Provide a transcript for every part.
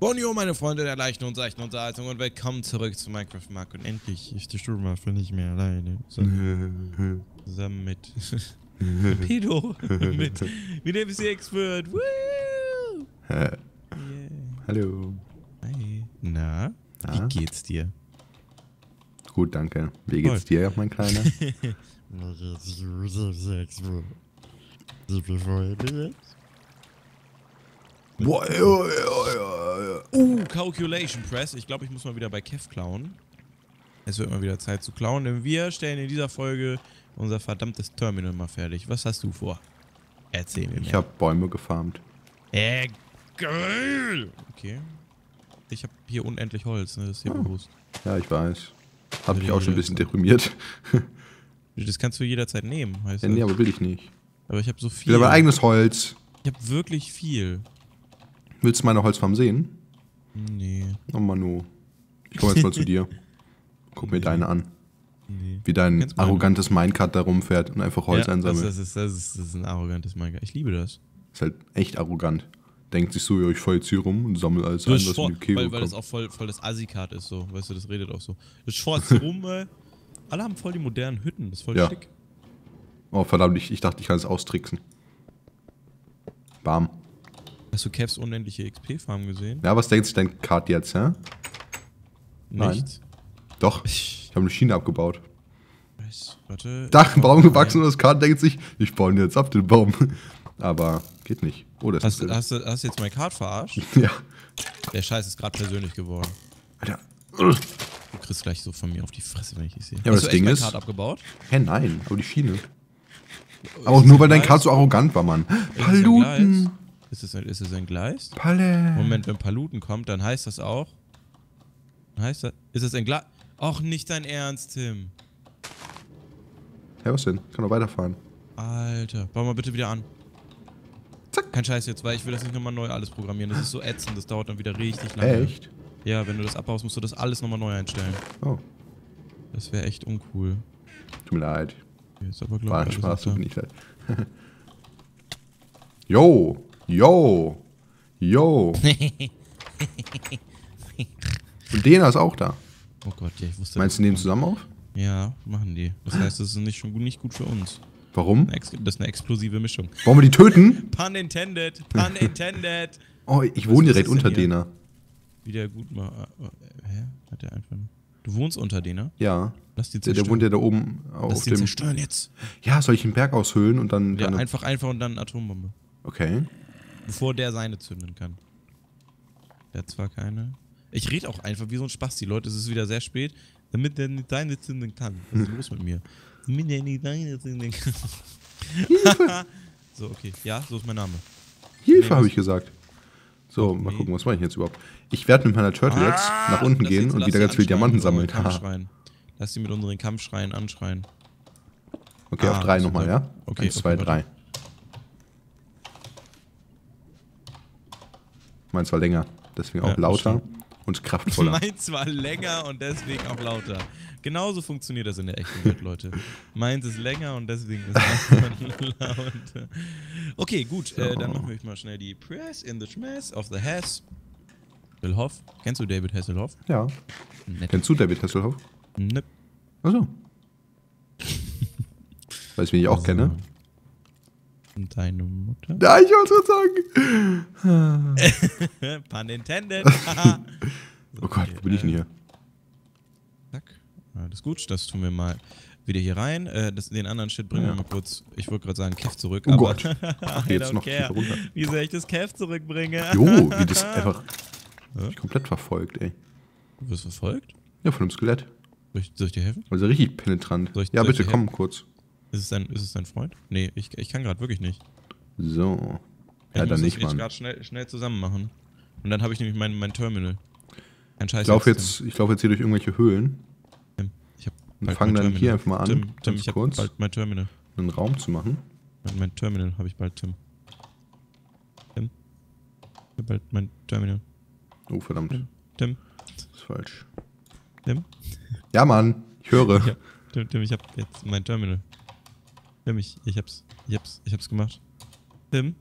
Bonjour, meine Freunde der leichten und seichten Unterhaltung und willkommen zurück zu Minecraft Mark. Und endlich ist die Sturmwaffel nicht mehr alleine. Zusammen mit Pedo. Mit dem CX Expert. Woo! Yeah. Hallo. Hi. Na? Wie geht's dir? Gut, danke. Wie geht's dir, mein Kleiner? Calculation Press. Ich glaube, ich muss mal wieder bei Kev klauen. Es wird mal wieder Zeit zu klauen, denn wir stellen in dieser Folge unser verdammtes Terminal mal fertig. Was hast du vor? Erzähl mir. Ich habe Bäume gefarmt. Geil! Okay. Ich habe hier unendlich Holz, ne? Das ist hier bewusst. Ja, ich weiß. Habe ich auch schon ein bisschen deprimiert. Das kannst du jederzeit nehmen, heißt das? Nee, aber will ich nicht. Aber ich habe so viel. Ich will aber eigenes Holz. Ich habe wirklich viel. Willst du meine Holzfarm sehen? Nee. Oh Manu. Ich komme jetzt mal zu dir. Guck mir deine an. Nee. Wie dein arrogantes Minecart da rumfährt und einfach Holz einsammelt. Das ist ein arrogantes Minecart. Ich liebe das. Ist halt echt arrogant. Denkt sich so, ja, ich fahre jetzt hier rum und sammle alles ein, was in die Kehle kommt. Weil das auch voll das Assi-Kart ist, so. Weißt du, das redet auch so. Das schwarz rum, ey. Alle haben voll die modernen Hütten. Das ist voll schick. Oh, verdammt. Ich dachte, ich kann es austricksen. Bam. Hast du Kevs unendliche XP-Farm gesehen? Ja, was denkt sich dein Kart jetzt, hä? Nichts. Doch. Ich habe eine Schiene abgebaut. Was? Warte. Da, ein Baum gewachsen und das Kart denkt sich, ich baue ihn jetzt ab, den Baum. Aber geht nicht. Oh, das ist hast du jetzt mein Kart verarscht? Ja. Der Scheiß ist gerade persönlich geworden. Alter. Du kriegst gleich so von mir auf die Fresse, wenn ich dich sehe. Ja, aber hast das Ding ist. Kart abgebaut? Hä, nein, aber die Schiene. Aber auch nur, weil dein Kart so arrogant war, Mann. Paluten! Ist es ein Gleis? Moment, wenn Paluten kommt, dann heißt das auch. Heißt das? Ist es ein Gleis? Och, nicht dein Ernst, Tim. Hä, was denn? Kann doch weiterfahren. Alter, bau mal bitte wieder an. Zack. Kein Scheiß jetzt, weil ich will das nicht nochmal neu alles programmieren. Das ist so ätzend, das dauert dann wieder richtig lange. Echt? Ja, wenn du das abbaust, musst du das alles nochmal neu einstellen. Oh. Das wäre echt uncool. Tut mir leid. Jetzt aber glaub ich, war ein Spaß, tut mir nicht leid. Yo! Yo! Yo! Und Dner ist auch da. Oh Gott, ja, ich wusste. Meinst du, die nehmen zusammen auf? Ja, machen die. Das heißt, das ist nicht gut für uns. Warum? Das ist eine explosive Mischung. Wollen wir die töten? Pun intended! Pun intended! Oh, ich wohne direkt unter Dner. Wieder gut mal. Hä? Hat der einfach. Du wohnst unter Dner? Ja. Lass die zerstören. Der wohnt ja da oben auf dem. Lass die zerstören jetzt! Ja, soll ich den Berg aushöhlen und dann. Ja, einfach und dann Atombombe. Okay. Bevor der seine zünden kann. Der hat zwar keine. Ich rede auch einfach wie so ein Spasti, Leute. Es ist wieder sehr spät. Damit der nicht seine zünden kann. Was ist los mit mir? Damit der nicht seine zünden kann. Hilfe! So, okay. Ja, so ist mein Name. Hilfe, habe ich gesagt. So, mal gucken, was mache ich jetzt überhaupt? Ich werde mit meiner Turtle jetzt nach unten gehen und wieder ganz viele Diamanten sammeln. Lass die mit unseren Kampfschreien anschreien. Okay, auf 3 nochmal, ja? Okay. 1, 2, 3. Meins war länger, deswegen auch lauter und kraftvoller. Meins war länger und deswegen auch lauter. Genauso funktioniert das in der echten Welt, Leute. Meins ist länger und deswegen ist es lauter. Okay, gut, dann machen wir mal schnell die Press in the Schmess of the Hasselhoff. Kennst du David Hasselhoff? Ja. Nett. Kennst du David Hasselhoff? Nö. Achso. Weißt du, wen ich auch kenne? Deine Mutter? Ja, ich wollte es gerade sagen. Pun intended. Oh Gott, wo bin ich denn hier? Zack. Das ist gut, das tun wir mal wieder hier rein. Den anderen Shit bringen wir mal kurz, ich wollte gerade sagen, Kev zurück. Oh aber Gott. Ach, jetzt noch tiefer runter. Wie soll ich das Kev zurückbringe? Jo, wie das einfach. Ja? Ich komplett verfolgt, ey. Du wirst verfolgt? Ja, von dem Skelett. Soll ich dir helfen? Also richtig penetrant. Ja, bitte komm kurz. Ist es dein Freund? Nee, ich kann gerade wirklich nicht. So. Ja, dann nicht, Mann. Ich muss das gerade schnell zusammen machen. Und dann habe ich nämlich mein Terminal. Kein Scheiß. Ich laufe jetzt hier durch irgendwelche Höhlen. Und fange dann hier einfach mal an. Tim, ich habe bald mein Terminal. Einen Raum zu machen. Mein Terminal habe ich bald, Tim. Tim. Ich habe bald mein Terminal. Oh, verdammt. Tim. Das ist falsch. Tim? Ja, Mann. Ich höre. Ja, Tim, ich habe jetzt mein Terminal. Tim, ich hab's gemacht. Tim?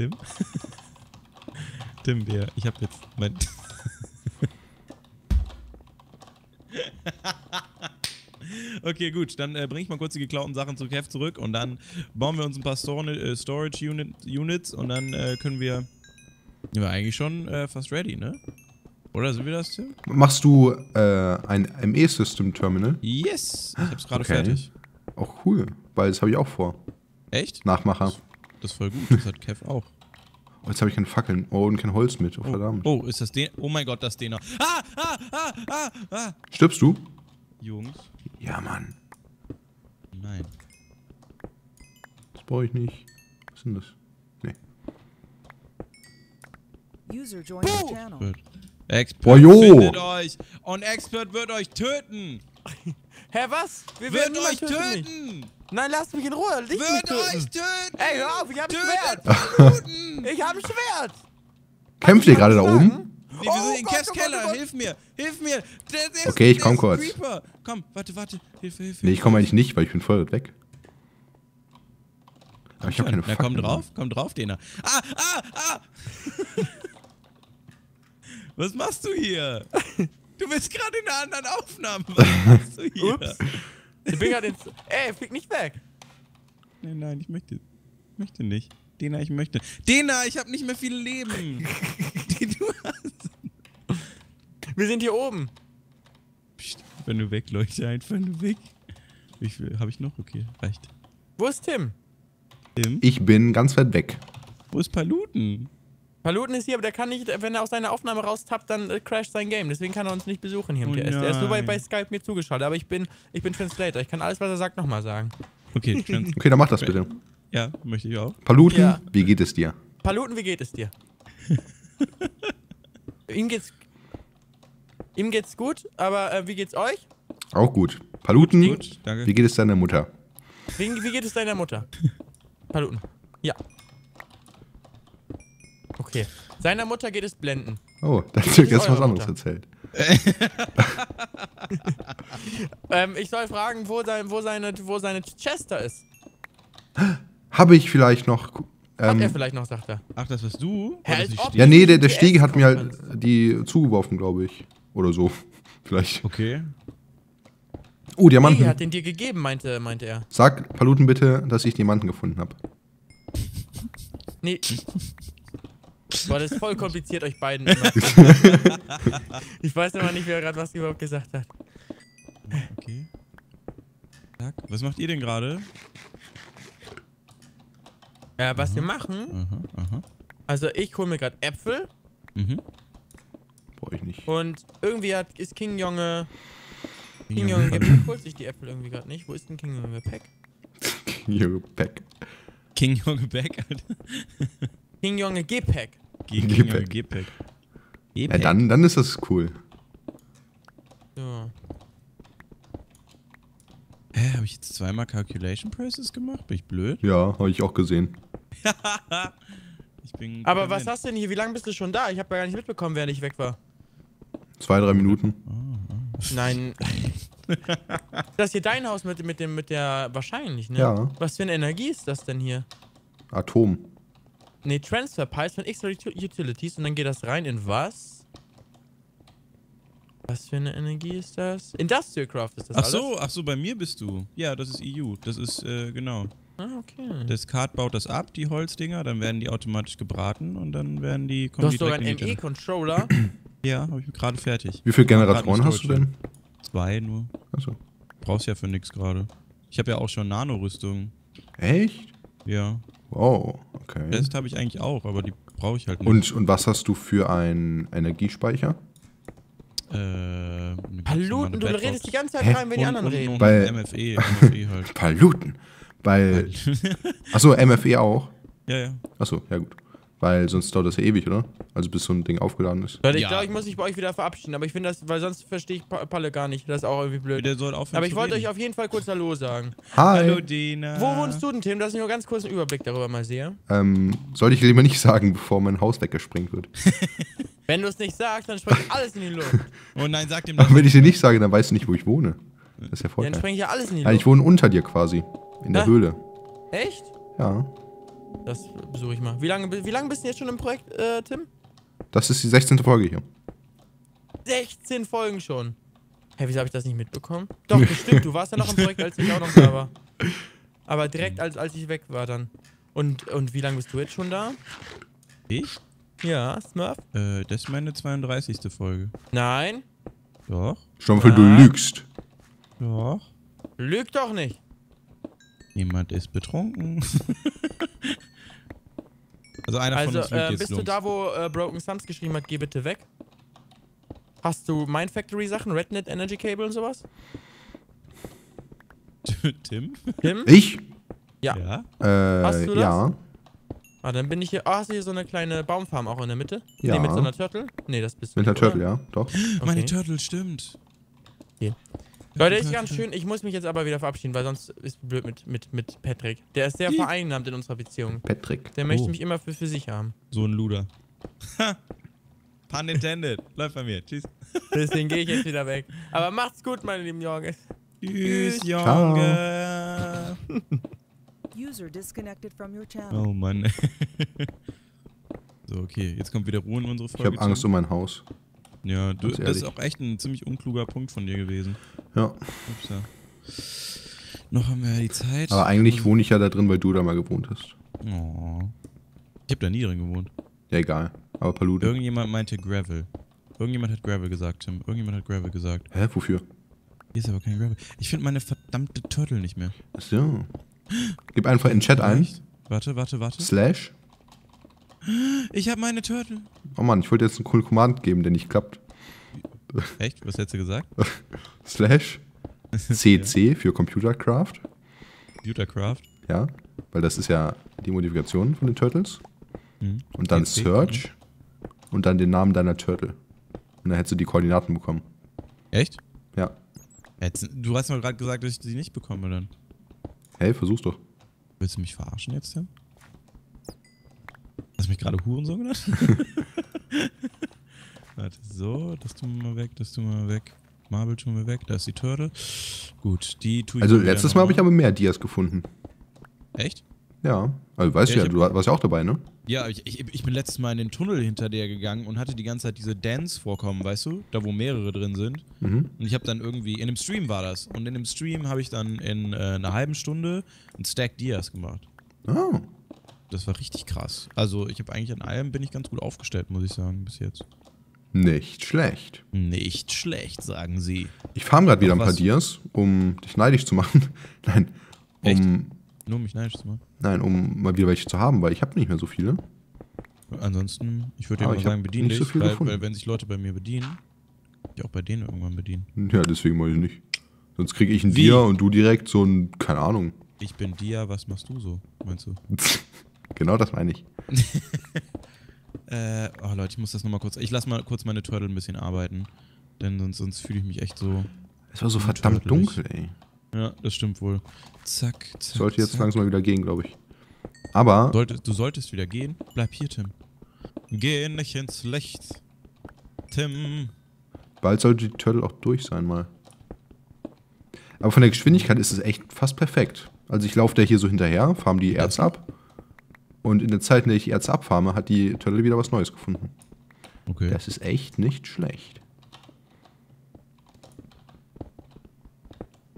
Tim. Tim, Bär. Ich hab jetzt mein... Okay, gut, dann bringe ich mal kurz die geklauten Sachen zum Cave zurück und dann bauen wir uns ein paar Storage Units und dann können wir... Sind wir eigentlich schon fast ready, ne? Oder sind wir das, Tim? Machst du ein ME-System-Terminal? Yes! Ich hab's gerade fertig. Auch cool, weil das habe ich auch vor. Echt? Nachmacher. Das ist voll gut, das hat Kev auch. Oh, jetzt habe ich keine Fackeln. Oh, und kein Holz mit. Oh, verdammt. Oh, ist das Dner? Oh mein Gott, das Dner. Ah, ah, ah, ah, ah. Stirbst du? Jungs. Ja, Mann. Nein. Das brauche ich nicht. Was ist denn das? Nee. User joined the channel. Expert findet euch und Expert wird euch töten. Hä, was? Wir werden euch töten! Nein, lasst mich in Ruhe! Ich werde euch töten! Ey, hör auf, ich hab ein Schwert! Ich hab ein Schwert! Kämpft ihr gerade da oben? Nee, wir sind in Kevs Keller! Hilf mir! Hilf mir! Okay, ich komm kurz. Komm, warte, warte. Hilfe, Hilfe. Nee, ich komm eigentlich nicht, weil ich bin voll weit weg. Aber ich hab keine Fackel. Na, komm drauf, Dner. Ah, ah, ah! Was machst du hier? Du bist gerade in einer anderen Aufnahme. Was machst du hier? Ups. Ich bin gerade ins... Ey, flieg nicht weg. Nein, nein, ich möchte nicht. Dner, ich möchte... Dner, ich hab nicht mehr viel Leben. Du hast... Wir sind hier oben. Psst, wenn du weg, leuchte einfach nur weg. Wie viel hab ich noch? Okay, reicht. Wo ist Tim? Tim? Ich bin ganz weit weg. Wo ist Paluten? Paluten ist hier, aber der kann nicht, wenn er aus seiner Aufnahme raustappt, dann crasht sein Game. Deswegen kann er uns nicht besuchen hier. Oh, er ist nur bei Skype mir zugeschaltet, aber ich bin Translator. Ich kann alles, was er sagt, nochmal sagen. Okay, okay, dann mach das bitte. Ja, möchte ich auch. Paluten, ja. Wie geht es dir? Paluten, wie geht es dir? Ihm geht's gut, aber wie geht's euch? Auch gut. Paluten, gut, danke. Wie geht es deiner Mutter? Wie geht es deiner Mutter? Paluten, ja. Okay. Seiner Mutter geht es blenden. Oh, da hat jetzt was anderes erzählt. Ich soll fragen, wo seine Chester ist. Habe ich vielleicht noch... hat er vielleicht noch, sagt er. Ach, das warst du? Ja, nee, der Stege hat mir halt die zugeworfen, glaube ich. Oder so. Vielleicht. Okay. Oh, Diamanten. Er hat den dir gegeben, meinte er. Sag Paluten bitte, dass ich Diamanten gefunden habe. Nee. Boah, das ist voll kompliziert, euch beiden immer. Ich weiß aber nicht, wer gerade was überhaupt gesagt hat. Okay. Was macht ihr denn gerade? Was wir machen? Aha, aha. Also ich hole mir gerade Äpfel. Mhm. Brauche ich nicht. Und irgendwie ist King Jonge... King Jonge Gepäck holt sich die Äpfel irgendwie gerade nicht. Wo ist denn King Jonge Gepäck? King Jonge Gepäck. King Jonge Gepäck, Alter. King Jonge Gepäck. Gepäck. Ja, dann ist das cool. So. Hä, hab ich jetzt zweimal Calculation Presses gemacht? Bin ich blöd? Ja, habe ich auch gesehen. Ich bin aber was hast du denn hier? Wie lange bist du schon da? Ich habe ja gar nicht mitbekommen, während ich weg war. 2, 3 Minuten. Oh, oh. Nein. Das ist hier dein Haus mit der wahrscheinlich, ne? Ja. Was für eine Energie ist das denn hier? Atom. Ne, Transfer Piles von extra Utilities und dann geht das rein in was? Was für eine Energie ist das? Industrial Craft ist das alles? Ach so, bei mir bist du. Ja, das ist EU. Das ist, genau. Ah, okay. Das Kart baut das ab, die Holzdinger, dann werden die automatisch gebraten und dann werden die... Du hast sogar einen ME-Controller. Ja, habe ich gerade fertig. Wie viele Generatoren hast du denn? 2 nur. Achso. Brauchst ja für nix gerade. Ich habe ja auch schon Nano-Rüstung. Echt? Ja. Wow, okay. Das habe ich eigentlich auch, aber die brauche ich halt nicht. Und was hast du für einen Energiespeicher? Paluten, du redest die ganze Zeit rein, wenn die anderen reden. Bei MFE halt. Paluten, weil... Achso, MFE auch? Ja, ja. Achso, ja gut. Weil sonst dauert das ja ewig, oder? Also bis so ein Ding aufgeladen ist. Leute, ich glaube, ich muss mich bei euch wieder verabschieden, aber ich finde das, weil sonst verstehe ich Palle gar nicht. Das ist auch irgendwie blöd. Der soll aufhören aber ich wollte euch auf jeden Fall kurz Hallo sagen. Hi. Hallo, Dner. Wo wohnst du denn, Tim? Dass ich nur ganz kurz einen Überblick darüber mal sehe. Sollte ich lieber nicht sagen, bevor mein Haus weggesprengt wird. Wenn du es nicht sagst, dann springt alles in die Luft. Oh nein, sag dem das. Aber wenn ich dir nicht sage, dann weißt du nicht, wo ich wohne. Das ist ja voll. Dann springe ich ja alles in die Luft. Nein, ich wohne unter dir quasi. In der Höhle. Echt? Ja. Das besuche ich mal. Wie lange bist du jetzt schon im Projekt, Tim? Das ist die 16. Folge hier. 16 Folgen schon. Hä, wieso habe ich das nicht mitbekommen? Doch, bestimmt, du warst ja noch im Projekt, als ich auch noch da war. Aber direkt, als ich weg war dann. Und wie lange bist du jetzt schon da? Ich? Ja, Smurf. Das ist meine 32. Folge. Nein. Doch. Sturmwaffel, du lügst. Doch. Lüg doch nicht. Jemand ist betrunken. Also einer von uns lügt jetzt. Bist du da, wo Broken Sums geschrieben hat, geh bitte weg? Hast du Mindfactory-Sachen, Rednet, Energy Cable und sowas? Tim? Tim? Ich? Ja. Hast du das? Ja. Ah, dann bin ich hier. Ah, hast du hier so eine kleine Baumfarm auch in der Mitte? Ja. Nee, mit so einer Turtle? Nee, das bist du. Mit einer Turtle, ja, doch. Okay. Meine Turtle, stimmt. Okay. Leute, ist ganz schön. Ich muss mich jetzt aber wieder verabschieden, weil sonst ist es blöd mit Patrick. Der ist sehr vereinnahmt in unserer Beziehung. Patrick. Der möchte mich immer für sich haben. So ein Luder. Pun intended. Läuft bei mir. Tschüss. Deswegen gehe ich jetzt wieder weg. Aber macht's gut, meine lieben Jungs. Tschüss, Junge. User disconnected from your channel. Oh Mann. So, okay. Jetzt kommt wieder Ruhe in unsere Folge. Ich habe Angst um mein Haus. Ja, du, das ist auch echt ein ziemlich unkluger Punkt von dir gewesen. Ja. Ups, ja. Noch haben wir ja die Zeit. Aber eigentlich wohne ich ja da drin, weil du da mal gewohnt hast. Oh. Ich habe da nie drin gewohnt. Ja, egal. Aber Paluten. Irgendjemand meinte Gravel. Irgendjemand hat Gravel gesagt, Tim. Irgendjemand hat Gravel gesagt. Hä, wofür? Hier ist aber kein Gravel. Ich finde meine verdammte Turtle nicht mehr. Ach so. Gib einfach in den Chat ein. Warte. Slash. Ich habe meine Turtle. Oh Mann, ich wollte jetzt einen coolen Command geben, der nicht klappt. Echt? Was hättest du gesagt? Slash CC für Computercraft. Computercraft? Ja, weil das ist ja die Modifikation von den Turtles. Mhm. Und dann CC, Search. Und dann den Namen deiner Turtle. Und dann hättest du die Koordinaten bekommen. Echt? Ja. Du hast mir gerade gesagt, dass ich die nicht bekomme dann. Hey, versuch's doch. Willst du mich verarschen jetzt, Tim? Hast du mich gerade Hurensohn genannt? Warte, so, das tun wir mal weg, das tun wir mal weg. Marble tun wir weg, da ist die Turtle. Gut, die tue ich. Also letztes Mal habe ich aber mehr Dias gefunden. Echt? Ja, also weißt du ja, du warst ja auch dabei, ne? Ja, ich bin letztes Mal in den Tunnel hinter der gegangen und hatte die ganze Zeit diese Dance-Vorkommen, weißt du? Da, wo mehrere drin sind. Mhm. Und ich habe dann irgendwie, in dem Stream war das. Und in dem Stream habe ich dann in einer halben Stunde einen Stack Dias gemacht. Oh. Das war richtig krass. Also ich habe eigentlich an allem, bin ich ganz gut aufgestellt, muss ich sagen, bis jetzt. Nicht schlecht. Nicht schlecht, sagen sie. Ich farm gerade wieder ein paar Dias, um dich neidisch zu machen. Nein, um... Echt? Nur um mich neidisch zu machen? Nein, um mal wieder welche zu haben, weil ich habe nicht mehr so viele. Ansonsten, ich würde dir mal sagen, bediene dich, so weil wenn sich Leute bei mir bedienen, kann ich auch bei denen irgendwann bedienen. Ja, deswegen wollte ich nicht. Sonst kriege ich ein Dia und du direkt so ein, keine Ahnung. Ich bin Dia, was machst du so, meinst du? Genau das meine ich. Oh Leute, ich muss das nochmal kurz... Ich lasse mal kurz meine Turtle ein bisschen arbeiten. Denn sonst fühle ich mich echt so... Es war so verdammt dunkel, ey. Ja, das stimmt wohl. Zack, zack, sollte jetzt langsam mal wieder gehen, glaube ich. Aber... Du solltest wieder gehen. Bleib hier, Tim. Geh nicht ins Licht. Tim. Bald sollte die Turtle auch durch sein, mal. Aber von der Geschwindigkeit ist es echt fast perfekt. Also ich laufe da hier so hinterher, farm die Erz ab. Und in der Zeit, in der ich die Erz abfarme, hat die Turtle wieder was Neues gefunden. Okay. Das ist echt nicht schlecht.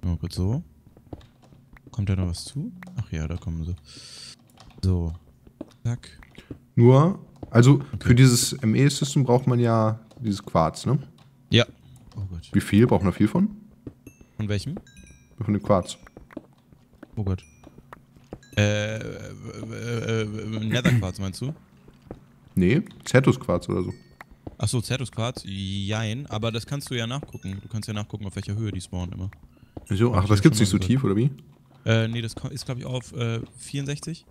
Mal kurz so. Kommt da noch was zu? Ach ja, da kommen sie. So. Zack. Nur, also für dieses ME-System braucht man ja dieses Quarz, ne? Ja. Oh Gott. Wie viel? Braucht man viel von? Von welchem? Von dem Quarz. Oh Gott. Nether Quarz meinst du? Nee, Certus Quarz oder so. Achso, Certus Quarz? Jein, aber das kannst du ja nachgucken. Du kannst ja nachgucken, auf welcher Höhe die spawnen immer. Wieso? Ach, das gibt's nicht so tief, oder wie? Nee, das ist glaube ich auf 64.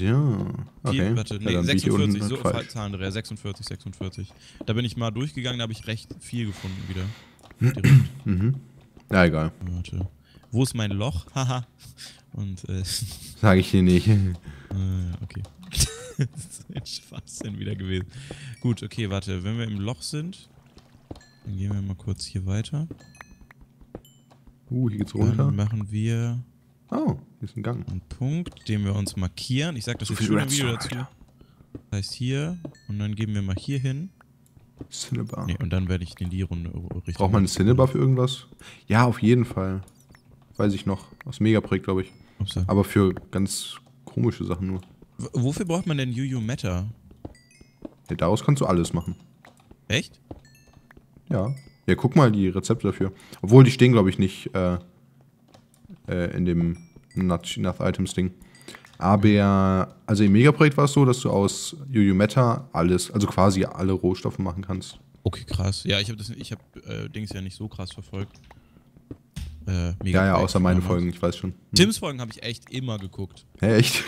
Ja, okay. Warte, nee, 46, so Zahlendreher, 46, 46. Da bin ich mal durchgegangen, da habe ich recht viel gefunden wieder. Direkt. Mhm. Ja, egal. Warte. Wo ist mein Loch? Haha. Und sag ich dir nicht. Okay. Das ist ein Schwachsinn wieder gewesen. Gut, okay, warte. Wenn wir im Loch sind, dann gehen wir mal kurz hier weiter. Hier geht's runter. Dann machen wir Oh, hier ist ein Gang. Ein Punkt, den wir uns markieren. Ich sag das so viel im Video dazu. Alter. Das heißt hier, und dann geben wir mal hier hin. Cinnabar. Nee, und dann werde ich in die Runde richtig. Braucht man eine Cinnabar für irgendwas? Ja, auf jeden Fall. Weiß ich noch. Aus Megaprojekt, glaube ich. Upsa. Aber für ganz komische Sachen nur. Wofür braucht man denn Yu Yu Meta? Ja, daraus kannst du alles machen. Echt? Ja. Ja, guck mal die Rezepte dafür. Obwohl, die stehen, glaube ich, nicht in dem Not Enough Items Ding. Aber, also im Megaprojekt war es so, dass du aus Yu Yu Meta alles, also quasi alle Rohstoffe machen kannst. Okay, krass. Ja, ich habe Dings ja nicht so krass verfolgt. Ja, außer meine Folgen, ich weiß schon. Hm. Tims Folgen habe ich echt immer geguckt. Hey, echt?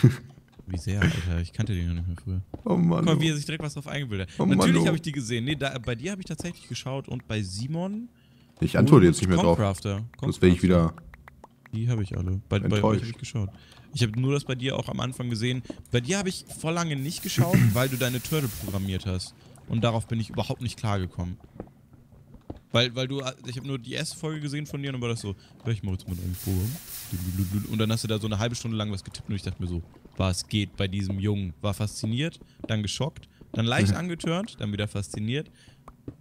Wie sehr, Alter. Ich kannte den noch nicht mehr früher. Oh Mann. Guck mal, wie er sich direkt was drauf eingebildet hat. Oh, natürlich habe ich die gesehen. Nee, bei dir habe ich tatsächlich geschaut und bei Simon. Ich antworte jetzt nicht mehr drauf. Sonst wäre ich wieder. Die habe ich alle. Bei euch habe ich geschaut. Ich habe nur das bei dir auch am Anfang gesehen. Bei dir habe ich vor lange nicht geschaut, weil du deine Turtle programmiert hast. Und darauf bin ich überhaupt nicht klargekommen. Weil du, ich habe nur die erste Folge gesehen von dir und dann war das so, ich mache jetzt mal ein Forum. Und dann hast du da so eine halbe Stunde lang was getippt und ich dachte mir so, was geht bei diesem Jungen? War fasziniert, dann geschockt, dann leicht angetörnt, dann wieder fasziniert,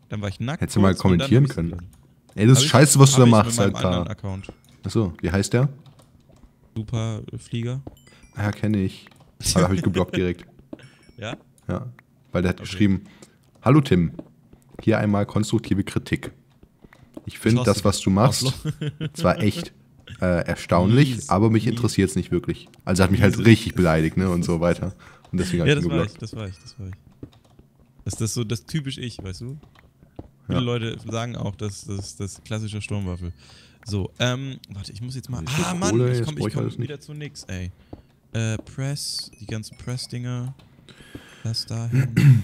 dann war ich nackt. Hättest du mal kommentieren können. Ey, das ist scheiße, was du da machst, Alter. Achso, wie heißt der? Superflieger. Ah, ja, kenne ich. Aber habe ich geblockt direkt. Ja? Ja, weil der hat geschrieben, hallo Tim, hier einmal konstruktive Kritik. Ich finde das, was du machst, zwar echt erstaunlich, mies, aber mich interessiert es nicht wirklich. Also hat mich halt richtig beleidigt, ne, und so weiter. Und deswegen habe ich ihn geblockt. Das war ich. Das ist so das typisch Ich, weißt du? Viele Leute sagen auch, dass das klassische Sturmwaffel. So, warte, ich muss jetzt mal. Ah, Mann, ich komm wieder zu nix, ey. Press, die ganzen Press-Dinger. Das dahin.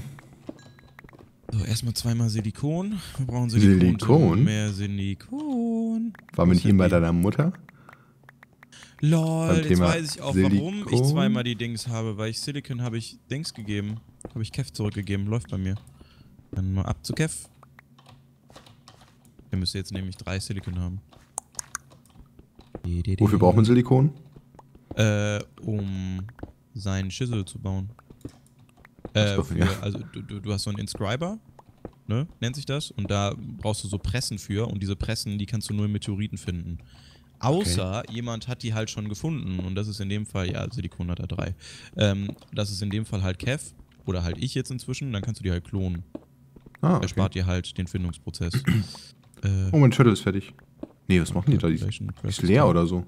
So, erstmal zweimal Silikon. Wir brauchen Silikon. Silikon? Mehr Silikon. Waren wir nicht eben bei deiner Mutter? Lol, jetzt weiß ich auch, warum ich zweimal die Dings habe, weil ich Silikon habe ich Dings gegeben. Habe ich Kev zurückgegeben, läuft bei mir. Dann mal ab zu Kev. Der müsste jetzt nämlich 3 Silikon haben. Wofür braucht man Silikon? Um seinen Schüssel zu bauen. Also du hast so einen Inscriber, ne, nennt sich das, und da brauchst du so Pressen für, und diese Pressen, die kannst du nur in Meteoriten finden. Außer jemand hat die halt schon gefunden, und das ist in dem Fall, ja, Silikon hat er 3. Das ist in dem Fall halt Kev, oder halt ich jetzt inzwischen, dann kannst du die halt klonen. Ah, okay. Er spart dir halt den Findungsprozess. Oh, mein Turtle ist fertig. Nee, was machen die da? Die ist leer oder so.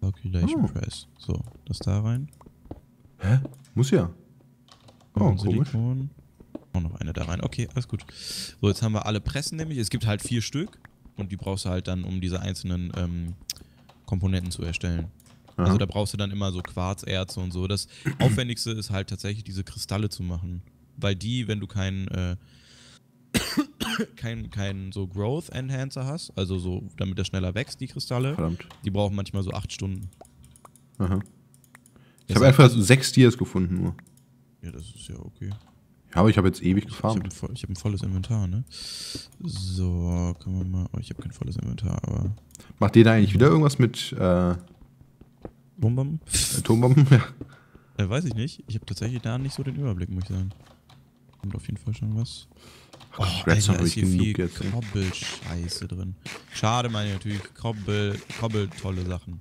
Calculation Press. So, das da rein. Hä? Muss ja. Oh, komisch. Auch noch eine da rein. Okay, alles gut. So, jetzt haben wir alle Pressen nämlich. Es gibt halt 4 Stück. Und die brauchst du halt dann, um diese einzelnen Komponenten zu erstellen. Aha. Also da brauchst du dann immer so Quarzerze und so. Das Aufwendigste ist halt tatsächlich, diese Kristalle zu machen. Weil die, wenn du kein so Growth Enhancer hast, also so, damit er schneller wächst, die Kristalle, verdammt, die brauchen manchmal so 8 Stunden. Aha. Ich habe einfach 6 Tiers gefunden nur. Ja, das ist ja okay. Ja, aber ich habe jetzt ewig gefarmt. Ich habe ein volles Inventar, ne? So, kann man mal... Oh, ich habe kein volles Inventar, aber... Macht ihr da eigentlich wieder irgendwas mit... Atombomben? Atombomben, ja. Weiß ich nicht. Ich habe tatsächlich da nicht so den Überblick, muss ich sagen. Kommt auf jeden Fall schon was. Oh, Alter, da ist hier viel Kobbel-Scheiße drin. Schade, meine natürlich. Kobbel, tolle Sachen.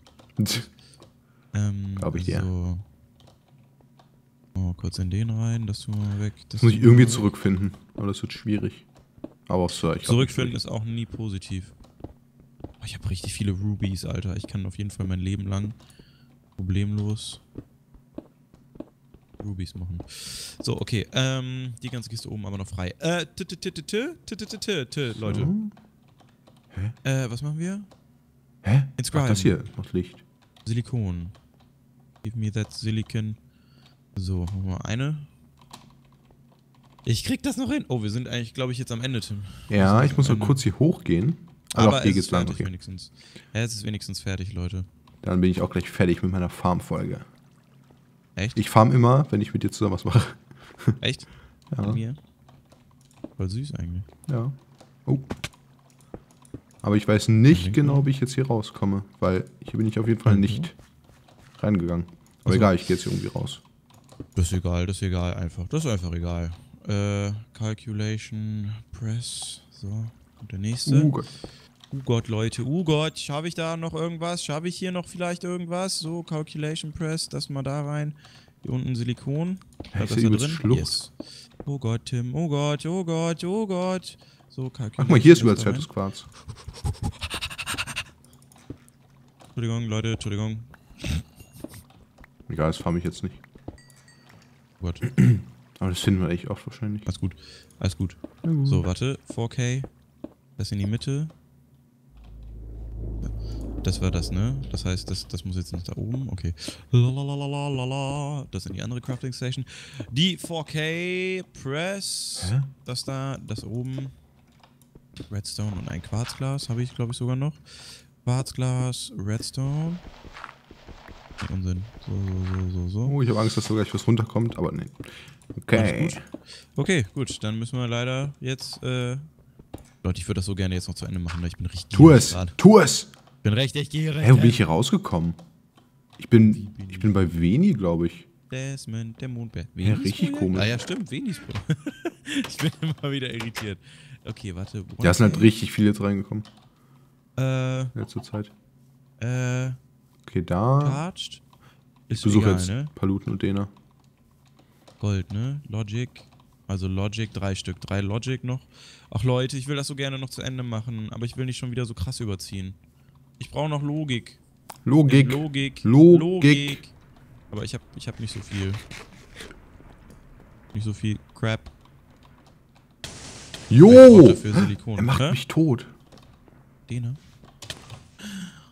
Glaube ich dir. So. Oh, kurz in den rein, das tun wir mal weg. Das muss ich irgendwie zurückfinden, aber das wird schwierig. Aber auch so, ich glaub, zurückfinden ist auch nie positiv. Oh, ich habe richtig viele Rubies, Alter. Ich kann auf jeden Fall mein Leben lang problemlos Rubies machen. So, okay. Die ganze Kiste oben aber noch frei. Leute. Hä? Was machen wir? Hä? Inscribe. Das hier macht Licht. Silikon. Give me that Silicon. So, haben wir eine. Ich krieg das noch hin. Oh, wir sind eigentlich, glaube ich, jetzt am Ende, Tim. Ja, ich muss noch kurz hier hochgehen. Aber hier geht's lang, okay. Wenigstens. Ja, es ist wenigstens fertig, Leute. Dann bin ich auch gleich fertig mit meiner Farmfolge. Echt? Ich farm immer, wenn ich mit dir zusammen was mache. Echt? Ja. Mit mir? Voll süß eigentlich. Ja. Oh. Aber ich weiß nicht genau, wie ich jetzt hier rauskomme, weil hier bin ich auf jeden Fall nicht reingegangen. Aber also, egal, ich gehe jetzt hier irgendwie raus. Das ist egal einfach. Das ist einfach egal. Calculation Press. So, kommt der nächste. Oh Gott. Oh Gott, Leute, oh Gott, schaffe ich da noch irgendwas? Schaffe ich hier noch vielleicht irgendwas? So, Calculation Press, das mal da rein. Hier unten Silikon. Was ist da drin? Yes. Oh Gott, Tim, oh Gott, oh Gott, oh Gott. So, Calculation. Ach mal, hier ist überall Certus Quarz. Entschuldigung, Leute, Entschuldigung. Egal, das farm ich jetzt nicht. Oh Gott. Aber das finden wir echt oft wahrscheinlich. Alles gut, alles gut. So, warte, 4K. Das in die Mitte. Das war das, ne? Das heißt, das muss jetzt nach da oben. Okay. Lalalala. Das in die andere Crafting Station. Die 4K Press. Hä? Das da, das oben. Redstone und ein Quarzglas habe ich, glaube ich, sogar noch. Quarzglas, Redstone. Unsinn. So. Oh, ich habe Angst, dass da gleich was runterkommt, aber ne. Okay. Gut. Okay, gut. Dann müssen wir leider jetzt. Leute, ich würde das so gerne jetzt noch zu Ende machen, weil ich bin richtig. Tu es! Grad. Tu es! Ich bin richtig gierig. Hä, wo bin ich hier rausgekommen? Ich bin bei Veni, glaube ich. Desmond, der Mondbär. Ja, richtig komisch. Ah ja, stimmt, Venis. Ich bin immer wieder irritiert. Okay, warte. Da sind halt richtig viele jetzt reingekommen. Letzte Zeit. Okay, da. Ich besuche jetzt Paluten und Dner. Gold, ne? Logic. Also Logic, 3 Stück. 3 Logic noch. Ach Leute, ich will das so gerne noch zu Ende machen, aber ich will nicht schon wieder so krass überziehen. Ich brauche noch Logik. Logik. Logik. Aber ich hab nicht so viel. Nicht so viel Crap. Jo! Er macht mich tot. Dner.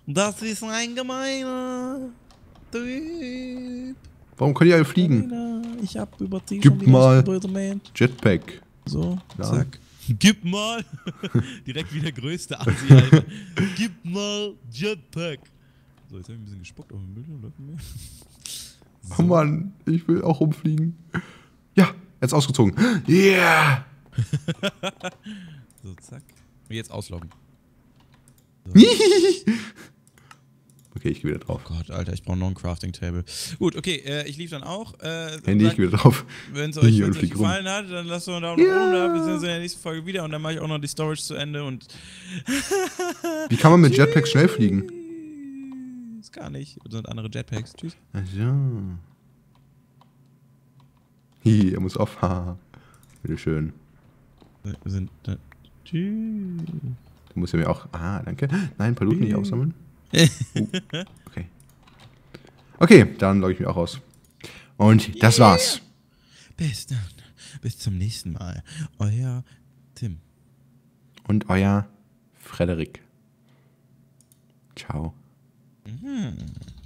Das ist ein gemeiner Typ. Warum können die alle fliegen? Ich hab übertrieben. Gib mal Jetpack. So, zack. Gib mal! Direkt wie der größte Asi, Alter. Gib mal Jetpack! So, jetzt hab ich ein bisschen gespuckt auf dem Bildschirm. So. Oh Mann, ich will auch rumfliegen. Ja, jetzt ausgezogen. Yeah! So, zack. Und jetzt ausloggen. So. Okay, ich gehe wieder drauf. Oh Gott, Alter, ich brauche noch ein Crafting-Table. Gut, okay, ich lief dann auch. Handy, ich gehe wieder drauf. Wenn es euch gefallen hat, dann lasst doch einen Daumen oben da. Wir sehen uns in der nächsten Folge wieder und dann mache ich auch noch die Storage zu Ende und... Wie kann man mit Jetpacks schnell fliegen? Ist gar nicht. Das sind andere Jetpacks. Tschüss. Ach ja. Hi, er muss auf. Haha. Bitte schön. Wir sind... Tschüss. Du musst ja mir auch... Ah, danke. Nein, Paluten nicht aufsammeln. Okay. Okay, dann logge ich mich auch aus. Und das war's. Bis dann. Bis zum nächsten Mal. Euer Tim. Und euer Frederik. Ciao. Mhm.